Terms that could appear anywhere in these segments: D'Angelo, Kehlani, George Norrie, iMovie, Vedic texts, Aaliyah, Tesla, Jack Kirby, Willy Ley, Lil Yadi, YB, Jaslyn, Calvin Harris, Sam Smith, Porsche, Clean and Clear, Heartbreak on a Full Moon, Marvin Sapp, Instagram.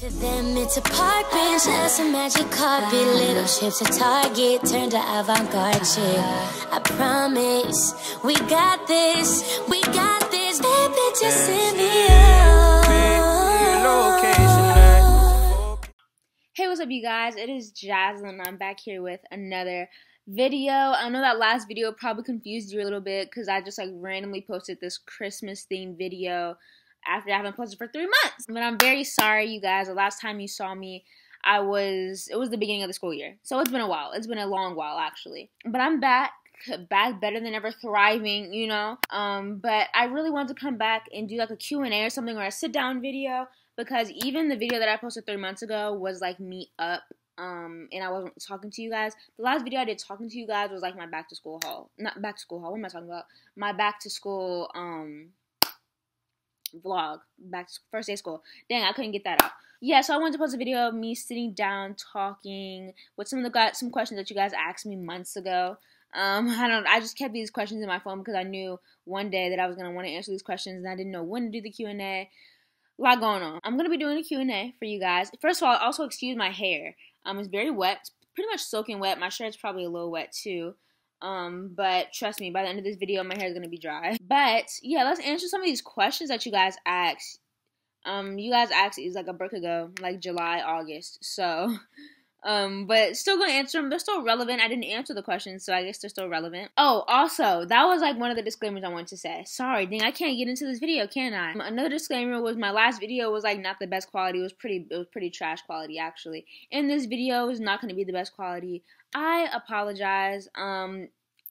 To them, it's a park bench, that's a magic carpet. Little ships at Target turned to avant-garde shit. I promise, we got this, we got this. Baby, just send me up. Hey, what's up, you guys? It is Jaslyn. I'm back here with another video. I know that last video probably confused you a little bit because I just like randomly posted this Christmas themed video after I haven't posted for 3 months. But I'm very sorry, you guys. The last time you saw me, it was the beginning of the school year. So it's been a while. It's been a long while, actually. But I'm back better than ever, thriving, you know? But I really wanted to come back and do like a Q&A or something, or a sit-down video, because even the video that I posted 3 months ago was like me up, and I wasn't talking to you guys. The last video I did talking to you guys was like my back-to-school haul. Not back-to-school haul, what am I talking about? My back-to-school, vlog, back to first day of school. Dang, I couldn't get that out. Yeah, so I wanted to post a video of me sitting down talking with some questions that you guys asked me months ago. I just kept these questions in my phone because I knew one day that I was gonna want to answer these questions, and I didn't know when to do the Q&A. A lot going on. I'm gonna be doing a Q&A for you guys. First of all, also excuse my hair. It's very wet. It's pretty much soaking wet. My shirt's probably a little wet too. But trust me, by the end of this video, my hair is gonna be dry. But yeah, let's answer some of these questions that you guys asked. You guys asked it was like a break ago, like July, August. So, but still gonna answer them. They're still relevant. I didn't answer the questions, so I guess they're still relevant. Oh, also, that was like one of the disclaimers I wanted to say. Sorry, dang, I can't get into this video, can I? Another disclaimer was my last video was like not the best quality. It was pretty trash quality, actually. And this video is not gonna be the best quality. I apologize.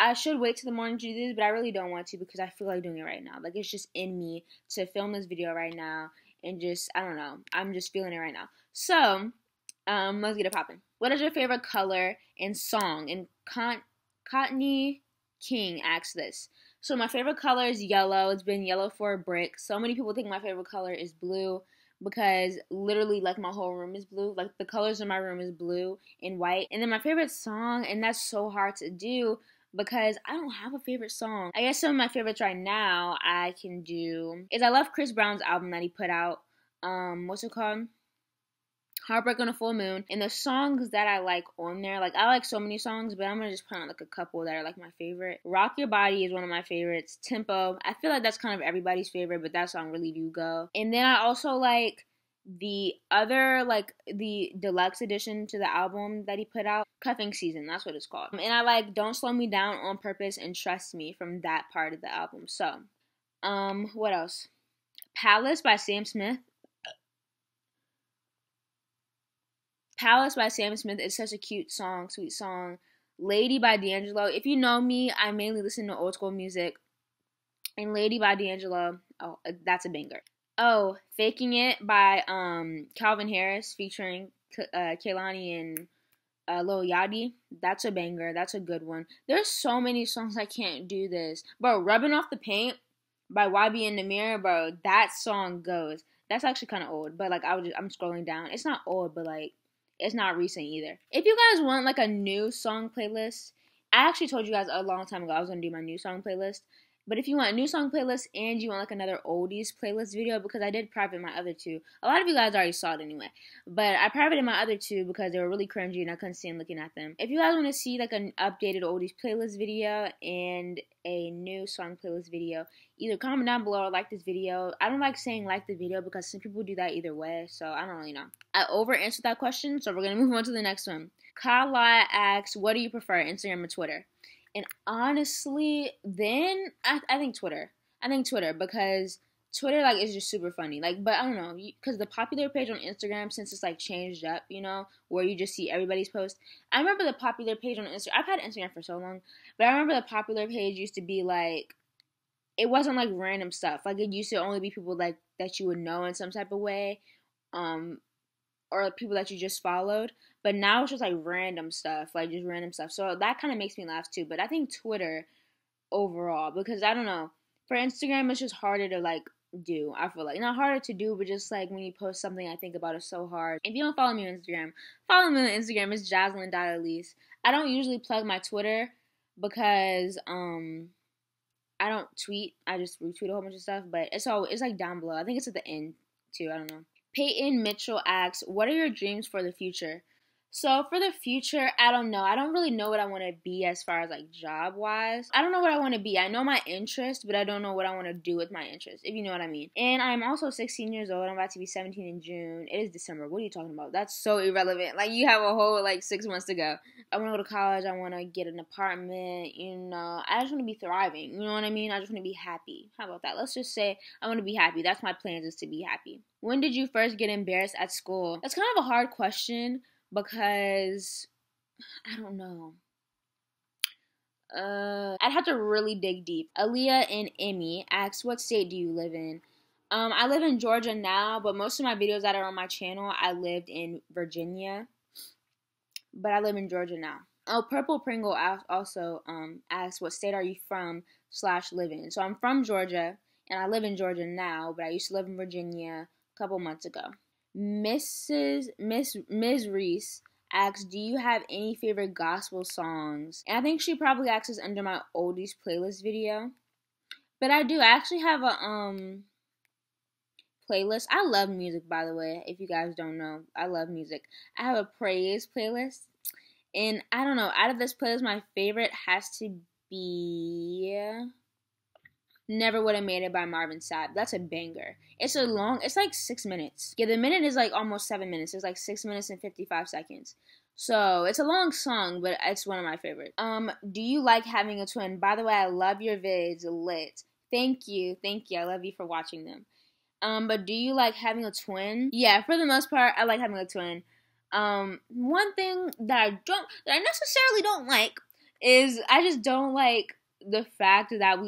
I should wait till the morning to do this, but I really don't want to because I feel like doing it right now. Like, it's just in me to film this video right now and just, I don't know. I'm just feeling it right now. So, let's get it popping. What is your favorite color and song? And Cottony King asks this. So, my favorite color is yellow. It's been yellow for a brick. So many people think my favorite color is blue, because literally like my whole room is blue, like the colors in my room is blue and white. And then my favorite song, and that's so hard to do because I don't have a favorite song. I guess some of my favorites right now I can do is I love Chris Brown's album that he put out, what's it called? Heartbreak on a Full Moon. And the songs that I like on there, like I like so many songs, but I'm gonna just put on like a couple that are like my favorite. Rock Your Body is one of my favorites. Tempo, I feel like that's kind of everybody's favorite, but that song really do go. And then I also like the other, like the deluxe edition to the album that he put out, Cuffing Season, that's what it's called. And I like Don't Slow Me Down on Purpose and Trust Me from that part of the album. So, what else? Palace by Sam Smith. Palace by Sam Smith is such a cute song, sweet song. Lady by D'Angelo. If you know me, I mainly listen to old school music. And Lady by D'Angelo, oh, that's a banger. Oh, Faking It by Calvin Harris featuring Kehlani and Lil Yadi. That's a banger. That's a good one. There's so many songs I can't do this. Bro, Rubbing Off the Paint by YB in the Mirror, bro, that song goes. That's actually kind of old, but like I'm scrolling down. It's not old, but like, it's not recent either. If you guys want like a new song playlist, I actually told you guys a long time ago I was gonna do my new song playlist. But if you want a new song playlist and you want like another oldies playlist video, because I did private my other two. A lot of you guys already saw it anyway. But I privated my other two because they were really cringy and I couldn't stand looking at them. If you guys want to see like an updated oldies playlist video and a new song playlist video, either comment down below or like this video. I don't like saying like the video because some people do that either way, so I don't really know. I over answered that question, so we're going to move on to the next one. Kala asks, what do you prefer, Instagram or Twitter? And honestly, then I think Twitter. I think Twitter because Twitter like is just super funny. Like, but I don't know, because the popular page on Instagram, since it's like changed up, you know, where you just see everybody's post. I remember the popular page on Instagram. I've had Instagram for so long, but I remember the popular page used to be like, it wasn't like random stuff. Like it used to only be people like that you would know in some type of way, or people that you just followed. But now it's just like random stuff, like just random stuff. So that kind of makes me laugh too. But I think Twitter overall, because I don't know. For Instagram, it's just harder to like do, I feel like. Not harder to do, but just like when you post something, I think about it so hard. If you don't follow me on Instagram, follow me on Instagram. It's jaslyn.elise. I don't usually plug my Twitter because I don't tweet. I just retweet a whole bunch of stuff. But it's like down below. I think it's at the end too. I don't know. Peyton Mitchell asks, what are your dreams for the future? So for the future, I don't know. I don't really know what I want to be as far as like job wise. I don't know what I want to be. I know my interest, but I don't know what I want to do with my interest, if you know what I mean. And I'm also 16 years old. I'm about to be 17 in June. It is December. What are you talking about? That's so irrelevant. Like, you have a whole like 6 months to go. I want to go to college. I want to get an apartment. You know, I just want to be thriving. You know what I mean? I just want to be happy. How about that? Let's just say I want to be happy. That's my plan, is to be happy. When did you first get embarrassed at school? That's kind of a hard question, because I don't know. I'd have to really dig deep. Aaliyah and Emmy asks, what state do you live in? I live in Georgia now, but most of my videos that are on my channel, I lived in Virginia. But I live in Georgia now. Oh, Purple Pringle also asks, what state are you from / live in? So I'm from Georgia, and I live in Georgia now, but I used to live in Virginia a couple months ago. Ms. Reese asks, do you have any favorite gospel songs? And I think she probably asks us under my oldies playlist video. But I do. I actually have a playlist. I love music, by the way, if you guys don't know. I love music. I have a praise playlist. And I don't know, out of this playlist, my favorite has to be Never Would Have Made It by Marvin Sapp. That's a banger. It's a long, it's like 6 minutes. Yeah, the minute is like almost 7 minutes. It's like 6 minutes and 55 seconds. So it's a long song, but it's one of my favorites. Do you like having a twin? By the way, I love your vids, lit. Thank you, thank you. I love you for watching them. But do you like having a twin? Yeah, for the most part, I like having a twin. One thing that I necessarily don't like is I just don't like the fact that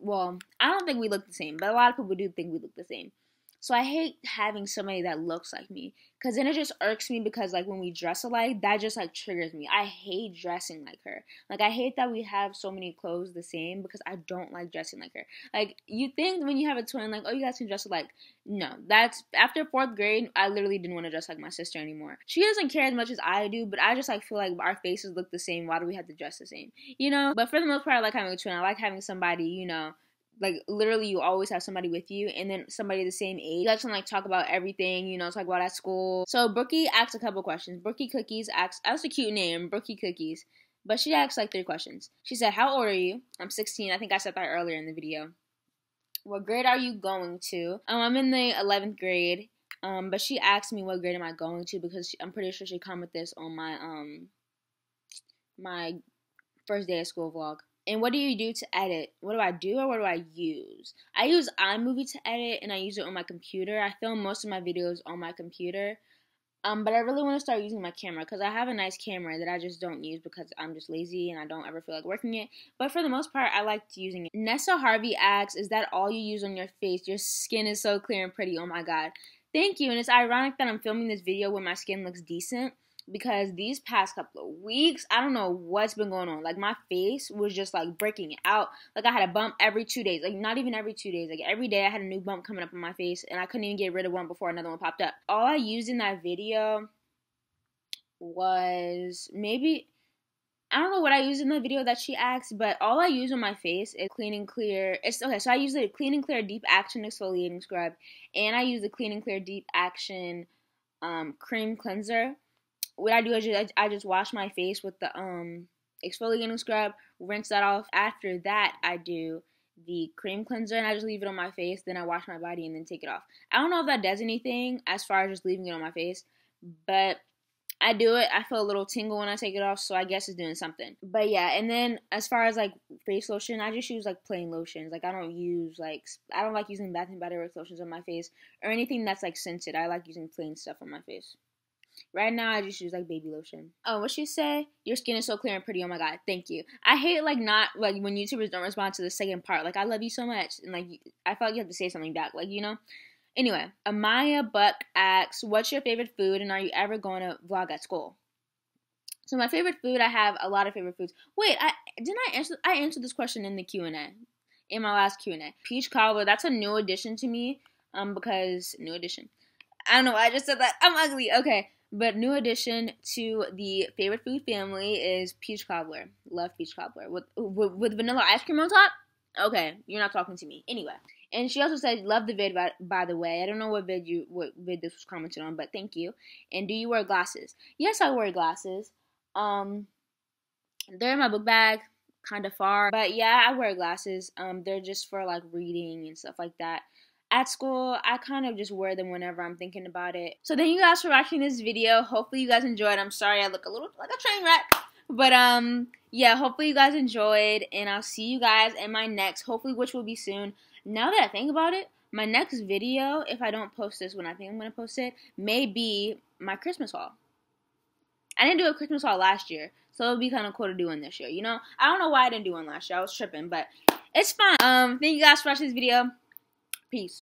well, I don't think we look the same, but a lot of people do think we look the same. So I hate having somebody that looks like me, because then it just irks me, because like when we dress alike, that just like triggers me. I hate dressing like her. Like, I hate that we have so many clothes the same, because I don't like dressing like her. Like, you think when you have a twin, like, oh, you guys can dress alike. No, that's, after 4th grade, I literally didn't want to dress like my sister anymore. She doesn't care as much as I do, but I just like feel like our faces look the same. Why do we have to dress the same? You know? But for the most part, I like having a twin. I like having somebody, you know, like, literally, you always have somebody with you, and then somebody the same age. You guys can, like, talk about everything, you know, talk about at school. So, Brookie asks a couple questions. Brookie Cookies asks, that's a cute name, Brookie Cookies, but she asks, like, 3 questions. She said, how old are you? I'm 16. I think I said that earlier in the video. What grade are you going to? I'm in the 11th grade, but she asked me what grade am I going to, because I'm pretty sure she commented this on my, my first day of school vlog. And what do you do to edit? What do I do, or what do I use? I use iMovie to edit, and I use it on my computer. I film most of my videos on my computer. But I really want to start using my camera, because I have a nice camera that I just don't use because I'm just lazy and I don't ever feel like working it. But for the most part, I liked using it. Nessa Harvey asks, is that all you use on your face? Your skin is so clear and pretty. Oh my God. Thank you. And it's ironic that I'm filming this video when my skin looks decent, because these past couple of weeks, I don't know what's been going on. Like, my face was just, like, breaking out. Like, I had a bump every 2 days. Like, not even every 2 days. Like, every day I had a new bump coming up on my face, and I couldn't even get rid of one before another one popped up. All I used in that video was maybe, I don't know what I used in the video that she asked, but all I use on my face is Clean and Clear. It's okay, so I use the Clean and Clear Deep Action Exfoliating Scrub, and I use the Clean and Clear Deep Action Cream Cleanser. What I do is I just wash my face with the exfoliating scrub, rinse that off. After that, I do the cream cleanser, and I just leave it on my face. Then I wash my body and then take it off. I don't know if that does anything as far as just leaving it on my face, but I do it. I feel a little tingle when I take it off, so I guess it's doing something. But yeah, and then as far as like face lotion, I just use like plain lotions. Like, I don't use like, I don't like using Bath and Body Works lotions on my face or anything that's like scented. I like using plain stuff on my face. Right now, I just use, like, baby lotion. Oh, what she say? Your skin is so clear and pretty. Oh, my God. Thank you. I hate, like, not, like, when YouTubers don't respond to the second part. Like, I love you so much. And, like, I felt like you have to say something back. Like, you know? Anyway, Amaya Buck asks, what's your favorite food, and are you ever going to vlog at school? So, my favorite food, I have a lot of favorite foods. Wait, I answered this question in the Q&A, in my last Q&A. Peach cobbler, that's a new addition to me, because, new addition. I don't know why I just said that. I'm ugly. Okay. But new addition to the favorite food family is peach cobbler. Love peach cobbler. With vanilla ice cream on top? Okay, you're not talking to me. Anyway, And she also said, love the vid, by the way. I don't know what vid this was commented on, but thank you. And do you wear glasses? Yes, I wear glasses. They're in my book bag, kind of far. But yeah, I wear glasses. They're just for like reading and stuff like that. At school, I kind of just wear them whenever I'm thinking about it. So thank you guys for watching this video. Hopefully you guys enjoyed. I'm sorry I look a little like a train wreck. But yeah, hopefully you guys enjoyed. And I'll see you guys in my next, hopefully, which will be soon. Now that I think about it, my next video, if I don't post this when I think I'm going to post it, may be my Christmas haul. I didn't do a Christmas haul last year, so it would be kind of cool to do one this year, you know? I don't know why I didn't do one last year. I was tripping, but it's fine. Thank you guys for watching this video. Peace.